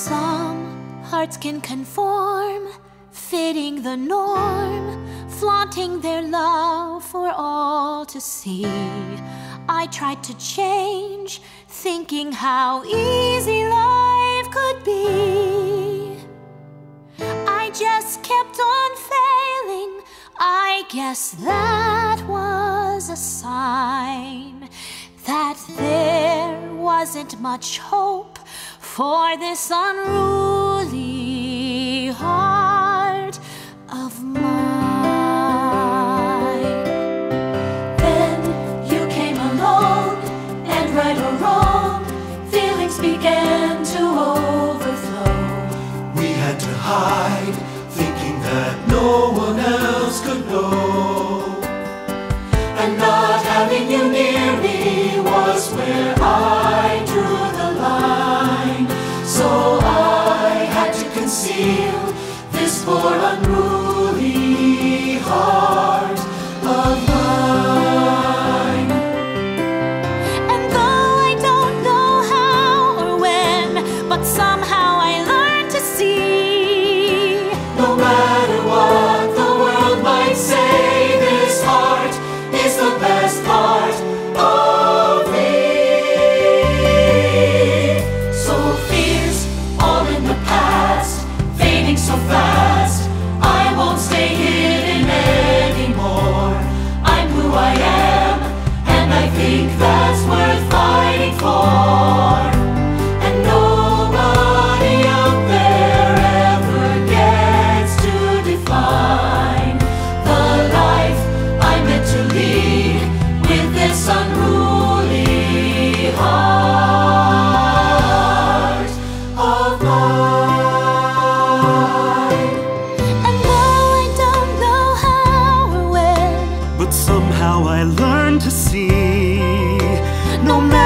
Some hearts can conform, fitting the norm, flaunting their love for all to see. I tried to change, thinking how easy life could be. I just kept on failing. I guess that was a sign that there wasn't much hope for this unruly heart of mine. Then you came along, and right or wrong, feelings began to overflow. We had to hide, thinking that no one else could know. And not having you near me was where I drew the line. So I had to conceal this poor unruly heart of mine. And though I don't know how or when, but somehow I learned to see, no matter what the world might say, this heart is the best part of me. So fears all in the past, fading so fast, I won't stay hidden anymore. I'm who I am, and I think that's worth fighting for. And nobody out there ever gets to define the life I'm meant to lead with this unruly heart of mine. And though I don't know how or when, but somehow I learned to see, no matter